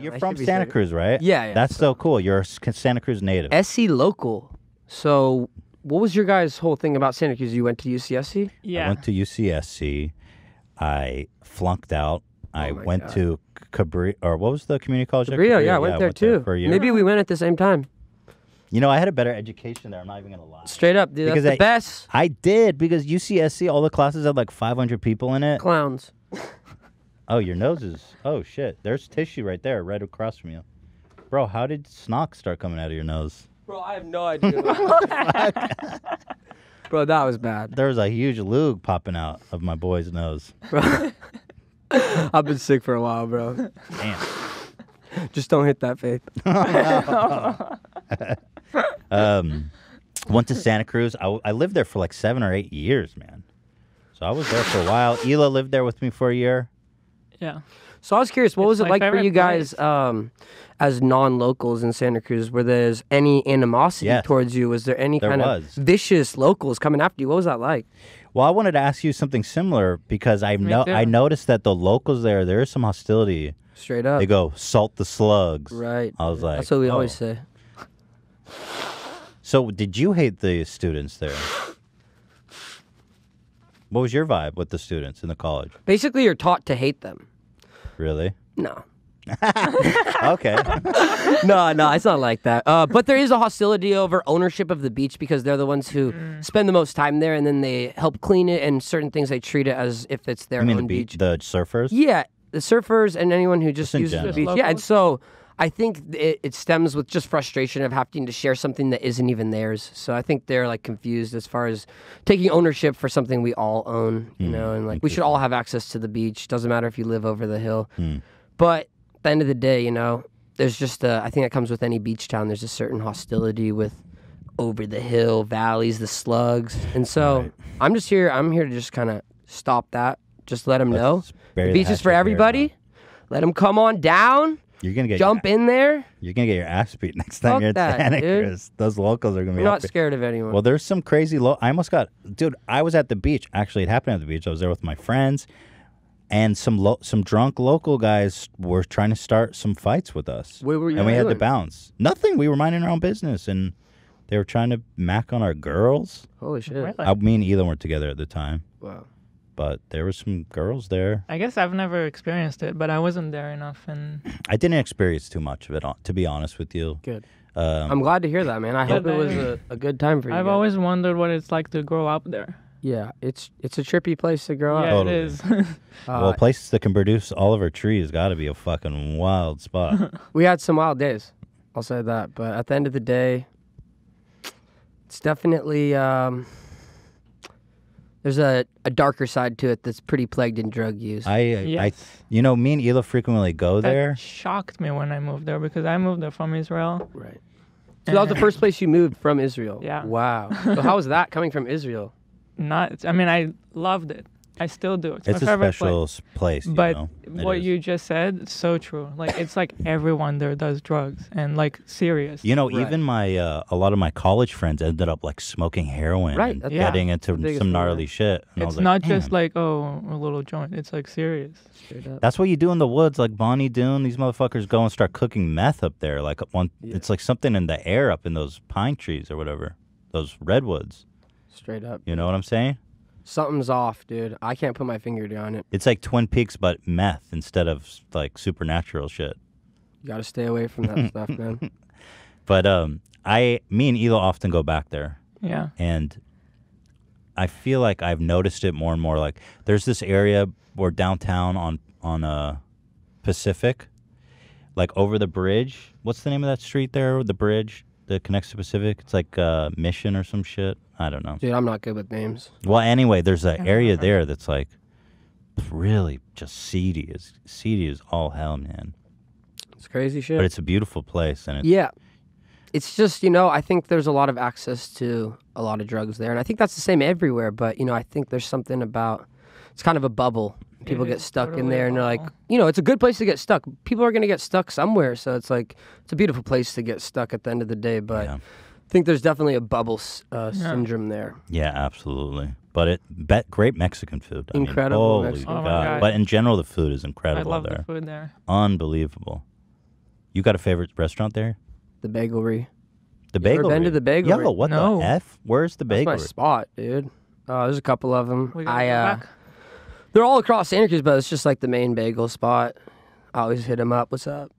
You're from Santa Cruz, right? Yeah, yeah. That's so cool. You're a Santa Cruz native. SC local. So what was your guys' whole thing about Santa Cruz? You went to UCSC? Yeah. I went to UCSC. I flunked out. I went to Cabrillo, or what was the community college? Cabrillo, yeah, I went there too. Maybe we went at the same time. You know, I had a better education there. I'm not even going to lie. Straight up, dude. That's the best. I did, because UCSC, all the classes had like 500 people in it. Clowns. Oh, your nose is... Oh, shit. There's tissue right there, right across from you. Bro, how did snot start coming out of your nose? Bro, I have no idea. Bro, that was bad. There was a huge lug popping out of my boy's nose. Bro. I've been sick for a while, bro. Damn. Just don't hit that, Faith. Went to Santa Cruz. I lived there for like 7 or 8 years, man. So I was there for a while. Hila lived there with me for a year. Yeah. So I was curious, what was it like for you guys as non-locals in Santa Cruz? Were there any animosity towards you? Was there any kind of vicious locals coming after you? What was that like? Well, I wanted to ask you something similar, because I noticed that the locals there is some hostility. Straight up. They go, salt the slugs. Right. I was like, that's what we always say. So did you hate the students there? What was your vibe with the students in the college? Basically, you're taught to hate them. Really? No. Okay. No, it's not like that. But there is a hostility over ownership of the beach, because they're the ones who spend the most time there, and then they help clean it, and certain things they treat it as if it's their own beach. The surfers? Yeah, the surfers and anyone who just uses the beach. Locals? Yeah, and so I think it stems with just frustration of having to share something that isn't even theirs. So I think they're like confused as far as taking ownership for something we all own, you know, and like we should all have access to the beach. Doesn't matter if you live over the hill. But at the end of the day, you know, there's just I think that comes with any beach town. There's a certain hostility with over the hill, valleys, the slugs. And so I'm just here. I'm here to just kind of stop that. Just let them know. The beach is for everybody. Let them come on down. You're gonna get in there. You're gonna get your ass beat next time you're at Santa Cruz. Those locals are gonna be. I'm not scared of anyone. Well, there's some crazy I almost got, dude. I was at the beach. Actually, it happened at the beach. I was there with my friends, and some drunk local guys were trying to start some fights with us. What were you doing? And we had to bounce. Nothing. We were minding our own business, and they were trying to mack on our girls. Holy shit! Really? Me and Elon weren't together at the time. Wow. But there were some girls there. I guess I've never experienced it, but I wasn't there enough. And I didn't experience too much of it, to be honest with you. Good. I'm glad to hear that, man. I hope it was a good time for you. I've always wondered what it's like to grow up there. Yeah, it's a trippy place to grow up. Yeah, totally. It is. Well, a place that can produce Oliver Tree has got to be a fucking wild spot. We had some wild days, I'll say that. But at the end of the day, it's definitely... There's a darker side to it that's pretty plagued in drug use. You know, me and Hila frequently go there. That shocked me when I moved there, because I moved there from Israel. Right. So that was the first place you moved from Israel. Yeah. Wow. So how was that coming from Israel? I mean, I loved it. I still do. It's a special place. But what you just said is so true. Like, it's like everyone there does drugs, and like serious. You know, even my a lot of my college friends ended up like smoking heroin, right? And getting into some gnarly shit. And it's not just like, oh, a little joint. It's like serious. Straight up. That's what you do in the woods, like Bonny Doon. These motherfuckers go and start cooking meth up there. Like it's like something in the air up in those pine trees or whatever, those redwoods. Straight up. You know what I'm saying? Something's off, dude. I can't put my finger on it. It's like Twin Peaks, but meth instead of like supernatural shit. You gotta stay away from that stuff, man. But me and Hila often go back there. Yeah. And I feel like I've noticed it more and more. Like there's this area where downtown on Pacific, like over the bridge. What's the name of that street there? The bridge that connects to Pacific. It's like Mission or some shit. I don't know. Dude, I'm not good with names. Well, anyway, there's an area there that's like really just seedy. It's seedy as all hell, man. It's crazy shit. But it's a beautiful place. And it's just, you know, I think there's a lot of access to a lot of drugs there. And I think that's the same everywhere. But, you know, I think there's something about, it's kind of a bubble. People get stuck in there, and they're like, you know, it's a good place to get stuck. People are going to get stuck somewhere. So it's like, it's a beautiful place to get stuck at the end of the day. But... Yeah. I think there's definitely a bubble syndrome there. Yeah, absolutely. But great Mexican food. Incredible. I mean, holy God. But in general, the food is incredible there. I love the food there. Unbelievable. You got a favorite restaurant there? The Bagelry. The Bagelry? You ever been to the Bagelry? Yo, what the F? Where's the Bagelry? That's my spot, dude. There's a couple of them. They're all across Santa Cruz, but it's just like the main bagel spot. I always hit them up. What's up?